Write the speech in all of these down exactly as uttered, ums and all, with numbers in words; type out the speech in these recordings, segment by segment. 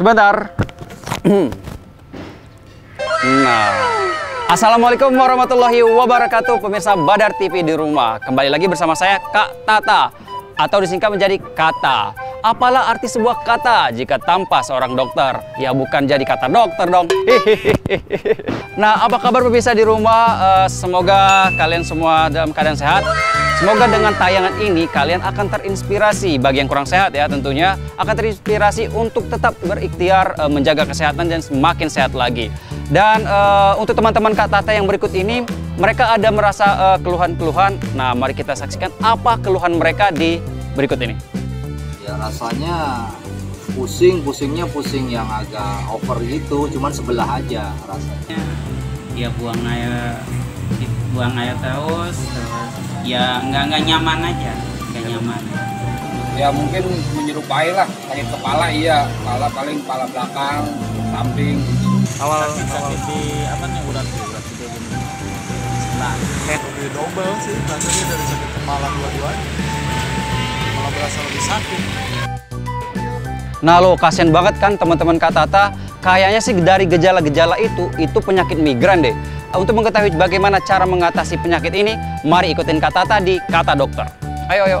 Sebentar. Nah, assalamualaikum warahmatullahi wabarakatuh, pemirsa Badar T V di rumah. Kembali lagi bersama saya Kak Tata, atau disingkat menjadi Kata. Apalah arti sebuah kata jika tanpa seorang dokter? Ya bukan jadi kata dokter dong. Nah, apa kabar pemirsa di rumah? Uh, semoga kalian semua dalam keadaan sehat. Semoga dengan tayangan ini kalian akan terinspirasi, bagi yang kurang sehat ya tentunya, akan terinspirasi untuk tetap berikhtiar menjaga kesehatan dan semakin sehat lagi. Dan uh, untuk teman-teman Kak Tata yang berikut ini, mereka ada merasa keluhan-keluhan. Uh, nah, mari kita saksikan apa keluhan mereka di berikut ini. Ya rasanya pusing, pusingnya pusing yang agak over gitu, cuman sebelah aja rasanya. Ya buang air, buang air terus, terus. Ya nggak nggak nyaman aja, nggak nyaman. Ya mungkin menyerupai lah, sakit kepala iya, kepala paling kepala belakang, samping. Awal awal di apa nih urat urat itu gimana? Nah, kayak lebih double sih, rasanya dari sakit kepala dua-duanya, malah berasa lebih sakit. Nah lo kasian banget kan teman-teman Kak Tata, kayaknya sih dari gejala-gejala itu, itu penyakit migran deh. Untuk mengetahui bagaimana cara mengatasi penyakit ini, mari ikutin Kak Tata di Kata Dokter. Ayo, ayo.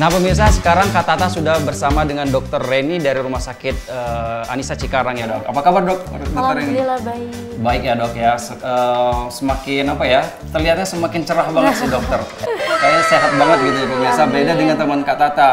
Nah pemirsa, sekarang Kak Tata sudah bersama dengan Dokter Reni dari Rumah Sakit uh, Anissa Cikarang ya Dok. Apa kabar Dok? Alhamdulillah baik. Baik ya Dok ya. Se uh, semakin apa ya? Terlihatnya semakin cerah banget sih Dokter. Kayaknya sehat banget gitu ya pemirsa. Beda dengan teman Kak Tata.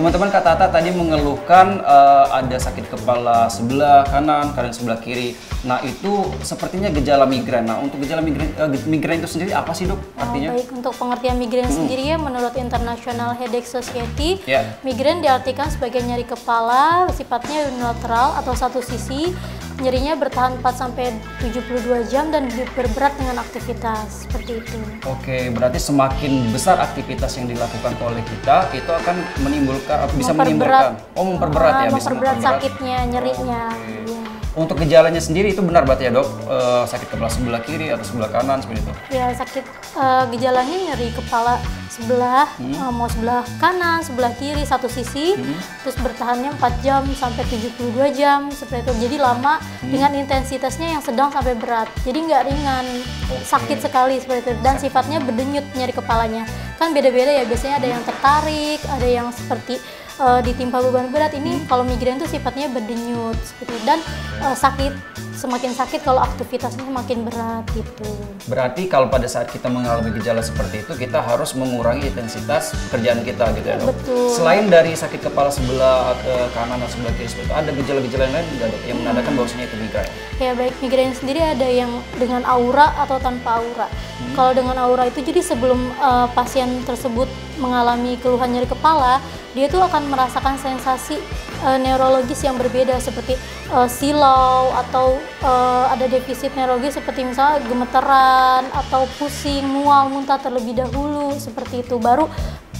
Teman-teman Kak Tata tadi mengeluhkan uh, ada sakit kepala sebelah kanan, kadang sebelah kiri. Nah itu sepertinya gejala migran. Nah untuk gejala migran, uh, migran itu sendiri apa sih Dok artinya? Oh, baik, untuk pengertian migran hmm. sendiri ya menurut International Headache Society, yeah. migran diartikan sebagai nyeri kepala, sifatnya unilateral atau satu sisi. Nyerinya bertahan empat sampai tujuh puluh dua jam dan berberat dengan aktivitas, seperti itu. Oke, berarti semakin besar aktivitas yang dilakukan oleh kita, itu akan menimbulkan, bisa menimbulkan. Oh, memperberat uh, ya? Memperberat bisa sakitnya, nyerinya. Okay. Ya. Untuk gejalanya sendiri itu benar berarti ya Dok? Uh, sakit kepala sebelah kiri atau sebelah kanan, seperti itu? Ya, sakit uh, gejalanya nyeri kepala sebelah, hmm. uh, mau sebelah kanan, sebelah kiri, satu sisi, hmm. terus bertahannya empat jam sampai tujuh puluh dua jam, seperti itu. Jadi lama hmm. dengan intensitasnya yang sedang sampai berat. Jadi nggak ringan, okay. sakit sekali seperti itu. Dan sifatnya berdenyut nyeri kepalanya. Kan beda-beda ya, biasanya ada yang tertarik, ada yang seperti Uh, ditimpa beban berat ini hmm. kalau migrain itu sifatnya berdenyut seperti itu. Dan uh, sakit semakin sakit kalau aktivitasnya semakin berat gitu. Berarti kalau pada saat kita mengalami gejala seperti itu kita harus mengurangi intensitas pekerjaan kita gitu ya Dok. Betul. Selain dari sakit kepala sebelah uh, kanan atau sebelah kiri seperti itu, ada gejala-gejala lain nggak Dok yang menandakan bahwasanya itu migrain? Ya baik, migrain sendiri ada yang dengan aura atau tanpa aura. Hmm. Kalau dengan aura itu jadi sebelum uh, pasien tersebut mengalami keluhan nyeri kepala, dia tuh akan merasakan sensasi uh, neurologis yang berbeda seperti uh, silau atau uh, ada defisit neurologis seperti misalnya gemeteran atau pusing, mual, muntah terlebih dahulu seperti itu, baru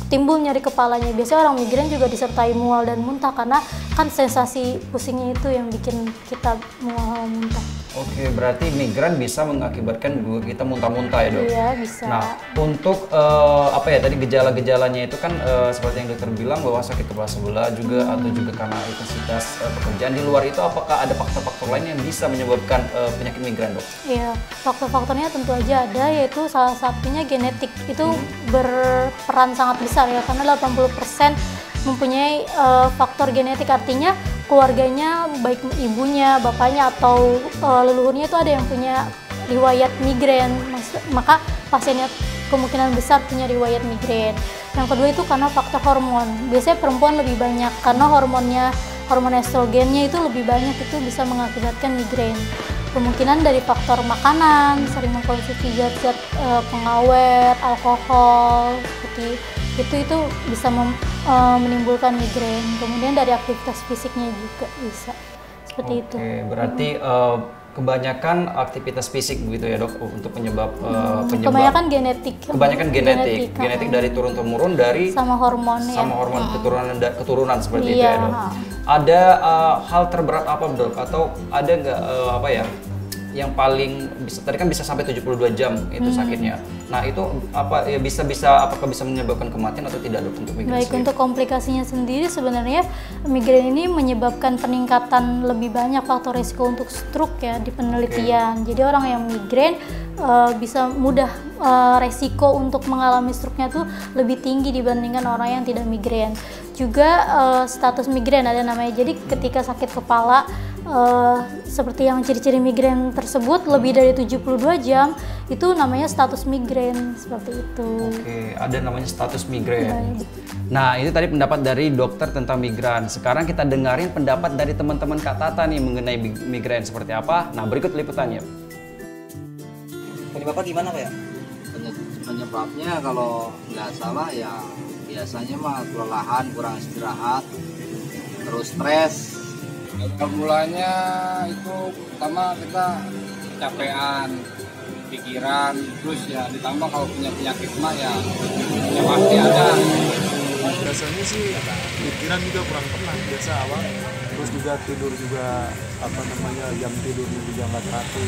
timbul nyeri kepalanya. Biasanya orang migrain juga disertai mual dan muntah karena kan sensasi pusingnya itu yang bikin kita mual muntah. Oke, berarti migran bisa mengakibatkan kita muntah-muntah ya Dok? Iya, bisa. Nah, untuk uh, apa ya tadi gejala-gejalanya itu kan uh, seperti yang dokter bilang bahwa sakit kepala sebelah juga hmm. atau juga karena intensitas uh, pekerjaan di luar itu, apakah ada faktor-faktor lain yang bisa menyebabkan uh, penyakit migran Dok? Iya, faktor-faktornya tentu aja ada, yaitu salah satunya genetik itu hmm. berperan sangat besar ya, karena delapan puluh persen mempunyai uh, faktor genetik, artinya keluarganya baik ibunya, bapaknya atau uh, leluhurnya itu ada yang punya riwayat migrain, maka pasiennya kemungkinan besar punya riwayat migrain. Yang kedua itu karena faktor hormon, biasanya perempuan lebih banyak karena hormonnya, hormon estrogennya itu lebih banyak, itu bisa mengakibatkan migrain. Kemungkinan dari faktor makanan, sering mengkonsumsi zat-zat uh, pengawet, alkohol, seperti itu itu bisa mem, uh, menimbulkan migrain. Kemudian dari aktivitas fisiknya juga bisa. Seperti okay. itu. Berarti uh, kebanyakan aktivitas fisik begitu ya dok untuk penyebab, uh, penyebab. Kebanyakan genetik. Kebanyakan genetik. Genetik, genetik dari turun temurun dari sama hormon sama ya. hormon hmm. keturunan keturunan seperti iya. itu ya dok. Ada uh, hal terberat apa dok atau ada nggak uh, apa ya yang paling bisa tadi kan bisa sampai tujuh puluh dua jam itu hmm. sakitnya. Nah itu apa ya bisa bisa apakah bisa menyebabkan kematian atau tidak dok untuk migrain? Baik, untuk komplikasinya sendiri sebenarnya migrain ini menyebabkan peningkatan lebih banyak faktor risiko untuk stroke ya di penelitian. Okay. Jadi orang yang migrain uh, bisa mudah uh, resiko untuk mengalami stroke-nya tuh lebih tinggi dibandingkan orang yang tidak migrain. Juga uh, status migrain ada namanya. Jadi ketika sakit kepala Uh, seperti yang ciri-ciri migrain tersebut hmm. lebih dari tujuh puluh dua jam itu namanya status migrain seperti itu. Oke, ada namanya status migrain. Baik. Nah, itu tadi pendapat dari dokter tentang migrain. Sekarang kita dengerin pendapat dari teman-teman Kak Tata nih mengenai migrain seperti apa. Nah, berikut liputannya. Penyebabnya gimana Pak ya? Penyebabnya kalau nggak salah ya biasanya mah kelelahan, kurang istirahat, terus stres. Mulanya itu pertama kita kecapean, pikiran, terus ya ditambah kalau punya penyakit mah ya, ya pasti ada. Biasanya sih pikiran juga kurang tenang biasa awal, terus juga tidur juga apa namanya jam tidur juga nggak teratur.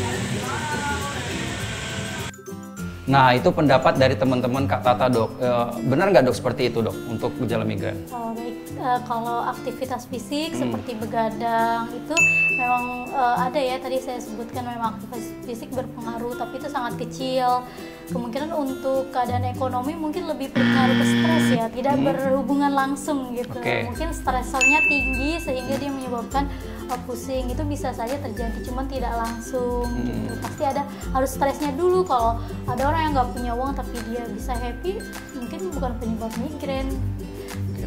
Nah itu pendapat dari teman-teman Kak Tata dok, e, benar nggak dok seperti itu dok untuk gejala migrain? Oh, baik, e, kalau aktivitas fisik hmm. seperti begadang itu memang e, ada ya tadi saya sebutkan memang aktivitas fisik berpengaruh tapi itu sangat kecil. Kemungkinan untuk keadaan ekonomi mungkin lebih berpengaruh ke stres ya, tidak hmm. berhubungan langsung gitu. Okay. Mungkin stresornya tinggi sehingga dia menyebabkan pusing, itu bisa saja terjadi cuman tidak langsung hmm. gitu. Pasti ada harus stresnya dulu. Kalau ada orang yang nggak punya uang tapi dia bisa happy mungkin bukan penyebab migrain.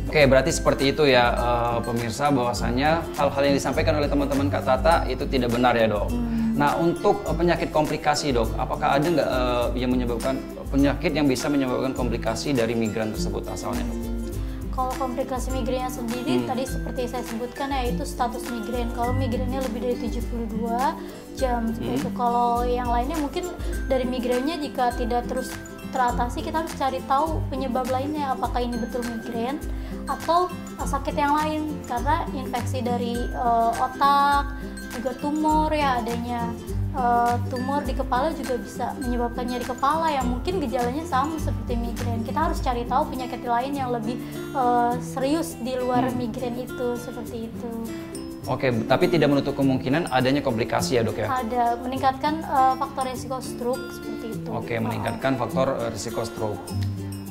Oke, berarti seperti itu ya uh, pemirsa bahwasanya hal-hal yang disampaikan oleh teman-teman Kak Tata itu tidak benar ya dok. hmm. Nah untuk penyakit komplikasi dok, apakah ada nggak uh, yang menyebabkan penyakit yang bisa menyebabkan komplikasi dari migrain tersebut asalnya dok? Kalau komplikasi migrainnya sendiri, hmm. tadi seperti saya sebutkan yaitu status migrain. Kalau migrainnya lebih dari tujuh puluh dua jam, seperti hmm. itu. Kalau yang lainnya mungkin dari migrainnya jika tidak terus teratasi, kita harus cari tahu penyebab lainnya apakah ini betul migrain atau sakit yang lain karena infeksi dari uh, otak, juga tumor ya adanya. Uh, tumor di kepala juga bisa menyebabkan nyeri kepala yang mungkin gejalanya sama seperti migrain. Kita harus cari tahu penyakit lain yang lebih uh, serius di luar hmm. migrain itu seperti itu. Oke, tapi tidak menutup kemungkinan adanya komplikasi ya dok ya? Ada, meningkatkan uh, faktor risiko stroke seperti itu. Oke, meningkatkan uh. faktor uh, risiko stroke.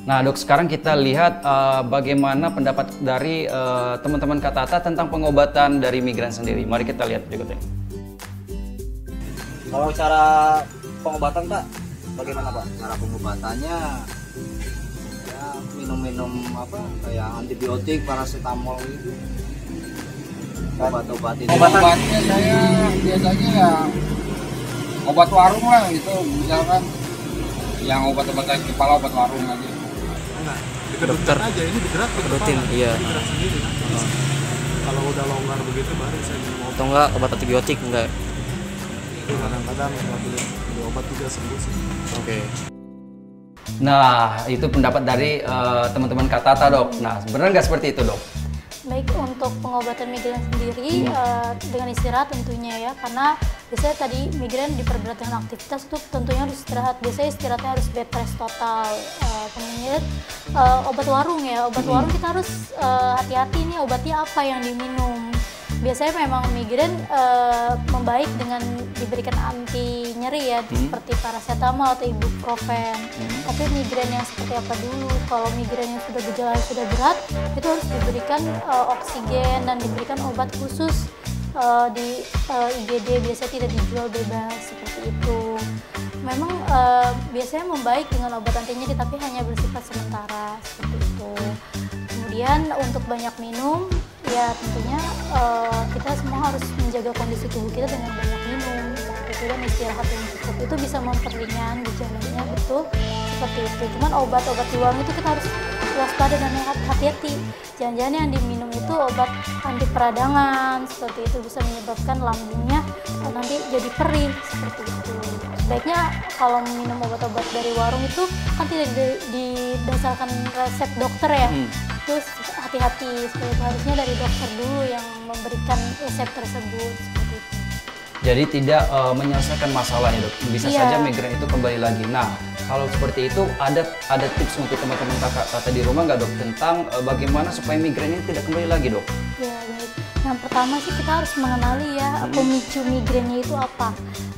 Nah dok, sekarang kita lihat uh, bagaimana pendapat dari uh, teman-teman Kak Tata tentang pengobatan dari migrain sendiri. Mari kita lihat berikutnya. Kalau cara pengobatan Pak, bagaimana Pak? Cara pengobatannya ya minum-minum apa kayak antibiotik, paracetamol gitu. Obat-obat itu. Obatnya saya biasanya ya obat warung lah gitu, misalkan yang obat-obatan kepala obat warung aja. Nah, dokter aja ini bergerak rutin, iya. Bergerak sendiri. Uh. Kalau udah longgar begitu baru saya minum. Atau enggak obat antibiotik enggak? Kadang-kadang nggak beli obat juga sembuh sih. Oke. Nah itu pendapat dari uh, teman-teman Kak Tata dok. Nah benar nggak seperti itu dok? Baik, untuk pengobatan migrain sendiri hmm. uh, dengan istirahat tentunya ya, karena biasanya tadi migrain diperberat dengan aktivitas itu tentunya harus istirahat. Biasanya istirahatnya harus bed rest total. Uh, pengingat uh, obat warung ya, obat hmm. warung kita harus uh, hati-hati nih obatnya apa yang diminum. Biasanya memang migrain uh, membaik dengan diberikan anti nyeri ya, hmm. seperti paracetamol atau ibuprofen. Hmm. Tapi migrain yang seperti apa dulu? Kalau migrain yang sudah gejala sudah berat, itu harus diberikan uh, oksigen dan diberikan obat khusus uh, di uh, I G D. Biasanya tidak dijual bebas seperti itu. Memang uh, biasanya membaik dengan obat anti nyeri, tapi hanya bersifat sementara seperti itu. Kemudian untuk banyak minum. Ya tentunya uh, kita semua harus menjaga kondisi tubuh kita dengan banyak minum dan istirahat yang cukup. Itu bisa memperingan gejalanya, betul seperti itu. Cuman obat-obat di warung itu kita harus waspada dan hati-hati. Jangan-jangan yang diminum itu obat anti peradangan, seperti itu bisa menyebabkan lambungnya nanti jadi perih seperti itu. Sebaiknya kalau minum obat-obat dari warung itu kan tidak didasarkan resep dokter ya. Hmm. Terus hati-hati, harusnya dari dokter dulu yang memberikan resep tersebut seperti itu. Jadi tidak uh, menyelesaikan masalah ya dok, bisa yeah. saja migrain itu kembali lagi. Nah kalau seperti itu ada ada tips untuk teman-teman kakak kakak di rumah nggak dok tentang uh, bagaimana supaya migrain ini tidak kembali lagi dok? Ya yeah, baik. Yang pertama sih kita harus mengenali ya hmm. pemicu migrainnya itu apa.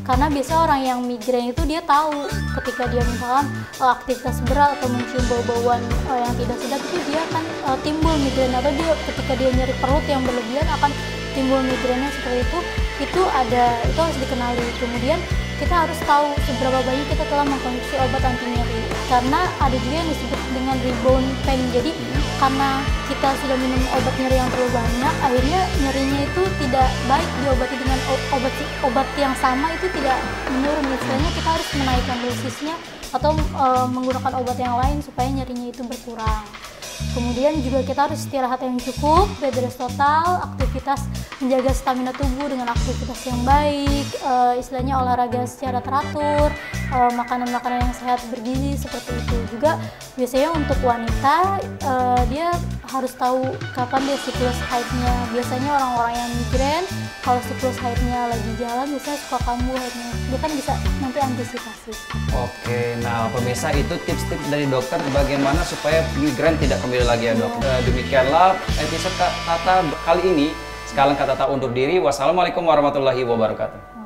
Karena biasanya orang yang migrain itu dia tahu ketika dia misalkan uh, aktivitas berat atau mencium bau-bauan uh, yang tidak sedap itu dia akan uh, timbul migrain, atau dia ketika dia nyeri perut yang berlebihan akan timbul migrainnya seperti itu. Itu ada, itu harus dikenali. Kemudian kita harus tahu seberapa banyak kita telah mengkonsumsi obat anti nyeri, karena ada juga yang disebut dengan rebound pain. Jadi karena kita sudah minum obat nyeri yang terlalu banyak, akhirnya nyerinya itu tidak baik diobati dengan obat obat yang sama, itu tidak menurun. Misalnya kita harus menaikkan dosisnya atau e, menggunakan obat yang lain supaya nyerinya itu berkurang. Kemudian juga kita harus istirahat yang cukup, bed rest total, aktivitas, menjaga stamina tubuh dengan aktivitas yang baik, uh, istilahnya olahraga secara teratur, makanan-makanan uh, yang sehat bergizi seperti itu. Juga biasanya untuk wanita uh, dia harus tahu kapan dia siklus haidnya. Biasanya orang-orang yang migrain kalau siklus haidnya lagi jalan biasanya suka kambuh haidnya, dia kan bisa nanti antisipasi. Oke, nah pemirsa itu tips-tips dari dokter bagaimana supaya migrain tidak kembali lagi ya dok. Yeah. Demikianlah episode Kata kali ini. Sekarang Kata undur diri. Wassalamualaikum warahmatullahi wabarakatuh.